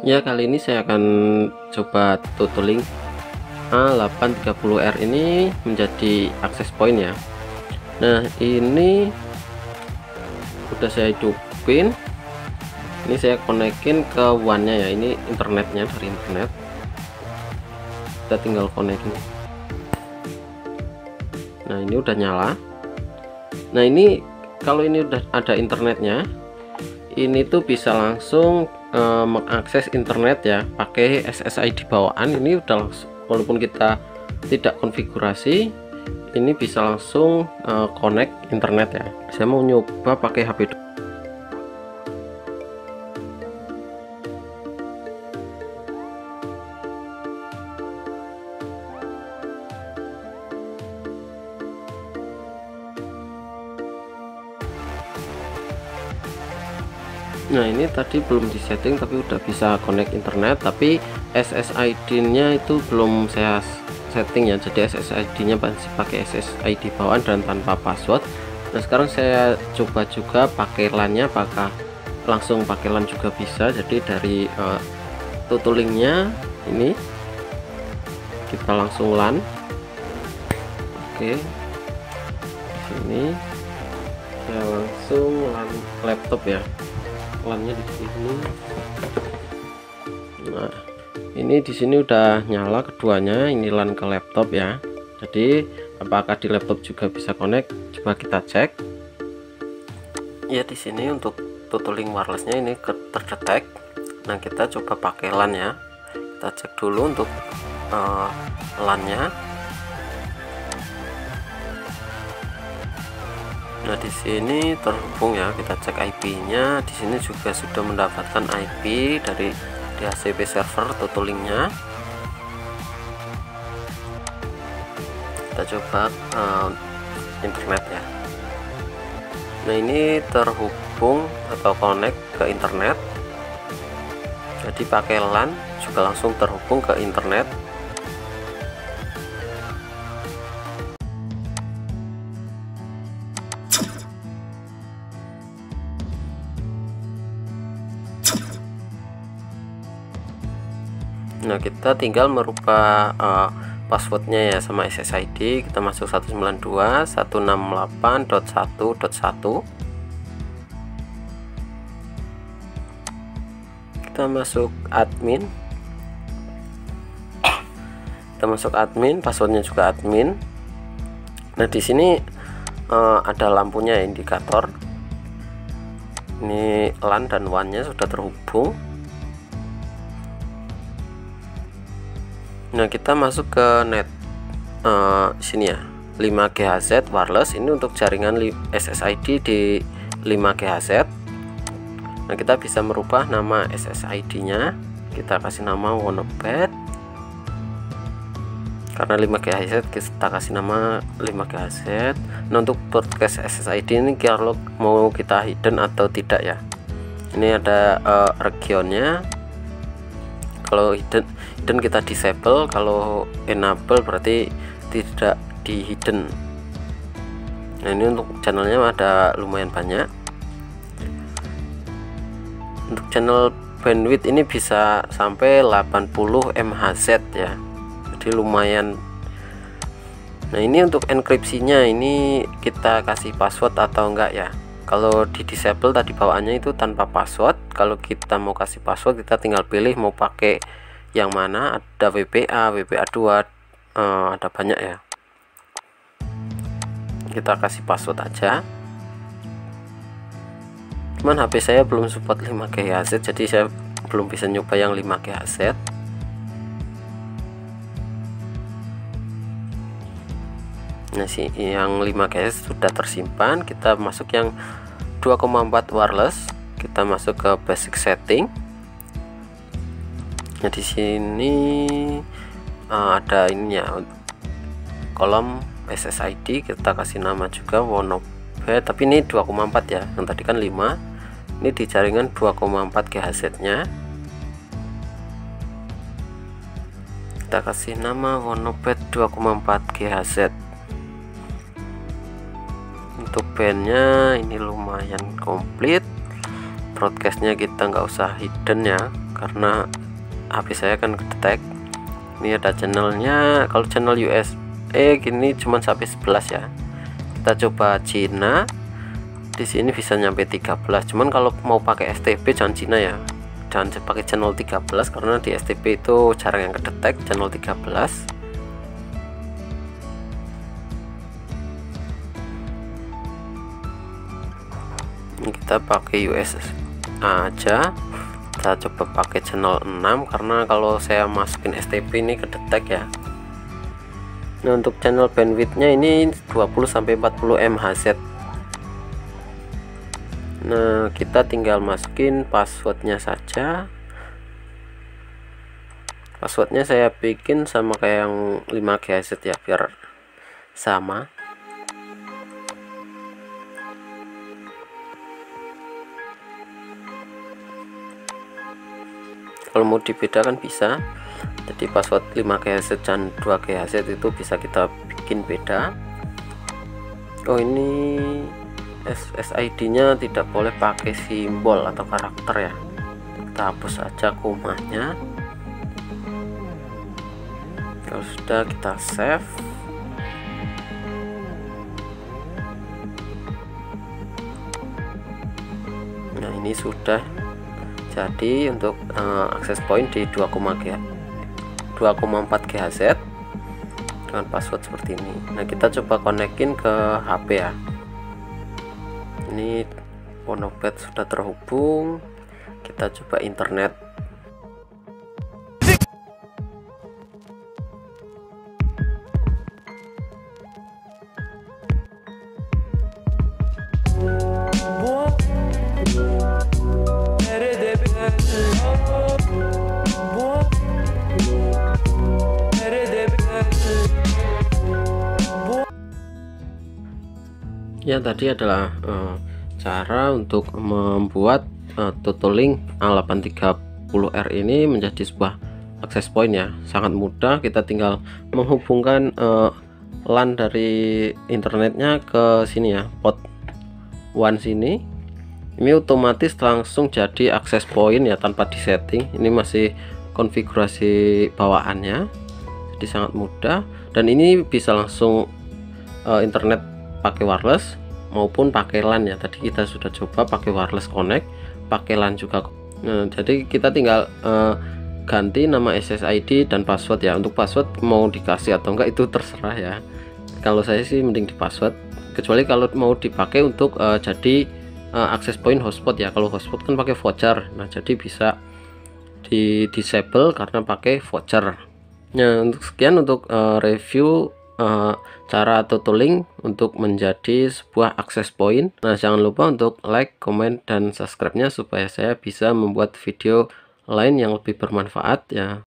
Ya, kali ini saya akan coba Totolink A830R ini menjadi akses point ya. Nah, ini udah saya hidupin. Ini saya konekin ke One-nya ya. Ini internetnya, dari internet. Kita tinggal konekin. Nah, ini udah nyala. Nah, ini kalau ini udah ada internetnya, ini tuh bisa langsung mengakses internet ya, pakai SSID bawaan. Ini udah langsung, walaupun kita tidak konfigurasi, ini bisa langsung connect internet ya. Saya mau nyoba pakai HP. Nah, ini tadi belum disetting tapi udah bisa connect internet, tapi SSID-nya itu belum saya setting ya. Jadi SSID-nya masih pakai SSID bawaan dan tanpa password. Nah, sekarang saya coba juga pakai LAN-nya, apakah langsung pakai LAN juga bisa. Jadi dari Totolink-nya ini kita langsung LAN. Oke. Sini saya langsung LAN laptop ya. LAN-nya di sini. Nah, ini di sini udah nyala keduanya. Ini LAN ke laptop ya. Jadi, apakah di laptop juga bisa connect? Coba kita cek. Ya, di sini untuk Totolink wireless-nya ini terdetek. Nah, kita coba pakai LAN ya. Kita cek dulu untuk LAN-nya. Nah, di sini terhubung ya. Kita cek IP-nya. Di sini juga sudah mendapatkan IP dari DHCP server Totolink-nya. Kita coba internet ya. Nah, ini terhubung atau connect ke internet. Jadi pakai LAN juga langsung terhubung ke internet. Nah, kita tinggal merubah passwordnya ya sama SSID. Kita masuk 192.168.1.1. Kita masuk admin. Passwordnya juga admin. Nah, di sini ada lampunya indikator. Ini LAN dan WAN-nya sudah terhubung. Nah, kita masuk ke net sini ya, 5GHz wireless. Ini untuk jaringan SSID di 5GHz. Nah, kita bisa merubah nama SSID nya kita kasih nama Wonobyte. Karena 5GHz kita kasih nama 5GHz. Nah, untuk broadcast SSID ini kalau mau kita hidden atau tidak ya. Ini ada regionnya. Kalau hidden kita disable, kalau enable berarti tidak di hidden. Nah, ini untuk channelnya ada lumayan banyak. Untuk channel bandwidth ini bisa sampai 80 MHz ya, jadi lumayan. Nah, ini untuk enkripsinya ini kita kasih password atau enggak ya. Kalau di disable tadi bawaannya itu tanpa password. Kalau kita mau kasih password, kita tinggal pilih mau pakai yang mana. Ada WPA, WPA2, ada banyak ya. Kita kasih password aja. Cuman HP saya belum support 5GHz, jadi saya belum bisa nyoba yang 5GHz. Nah, yang 5GHz sudah tersimpan. Kita masuk yang 2,4 wireless. Kita masuk ke basic setting. Nah, di sini ada ininya, kolom SSID. Kita kasih nama juga Wonobyte, tapi ini 2,4 ya. Yang tadi kan 5. Ini di jaringan 2,4 GHz-nya. Kita kasih nama Wonobyte 2,4 GHz. Untuk bandnya ini lumayan komplit. Broadcastnya kita nggak usah hidden ya, karena HP saya kan kedetek. Ini ada channelnya, kalau channel US gini cuman sampai 11 ya. Kita coba Cina, di sini bisa nyampe 13. Cuman kalau mau pakai STP jangan Cina ya, jangan pakai channel 13 karena di STP itu jarang yang kedetek channel 13. Ini kita pakai US aja, kita coba pakai channel 6 karena kalau saya masukin STP ini kedetek ya. Nah, untuk channel bandwidthnya ini 20-40 MHz. Nah, kita tinggal masukin passwordnya saja. Passwordnya saya bikin sama kayak yang 5 GHz ya, biar sama. Kalau mau dibedakan bisa, jadi password 5 GHz dan 2 GHz itu bisa kita bikin beda. Oh, ini SSID nya tidak boleh pakai simbol atau karakter ya, kita hapus saja komanya. Kalau sudah kita save. Nah, ini sudah jadi untuk akses point di 2,4 GHz dengan password seperti ini. Nah, kita coba konekin ke HP ya. Ini Wonobyte sudah terhubung. Kita coba internet. Ya, tadi adalah cara untuk membuat Totolink A830R ini menjadi sebuah akses point ya. Sangat mudah, kita tinggal menghubungkan LAN dari internetnya ke sini ya, port 1 sini. Ini otomatis langsung jadi akses point ya, tanpa disetting. Ini masih konfigurasi bawaannya, jadi sangat mudah. Dan ini bisa langsung internet pakai wireless maupun pakai LAN ya. Tadi kita sudah coba pakai wireless connect, pakai LAN juga. Nah, jadi kita tinggal ganti nama SSID dan password ya. Untuk password mau dikasih atau enggak itu terserah ya. Kalau saya sih mending di password, kecuali kalau mau dipakai untuk jadi akses point hotspot ya. Kalau hotspot kan pakai voucher, nah jadi bisa di disable karena pakai voucher. Nah, untuk sekian untuk review cara Totolink untuk menjadi sebuah akses point. Nah, jangan lupa untuk like, comment, dan subscribe-nya supaya saya bisa membuat video lain yang lebih bermanfaat ya.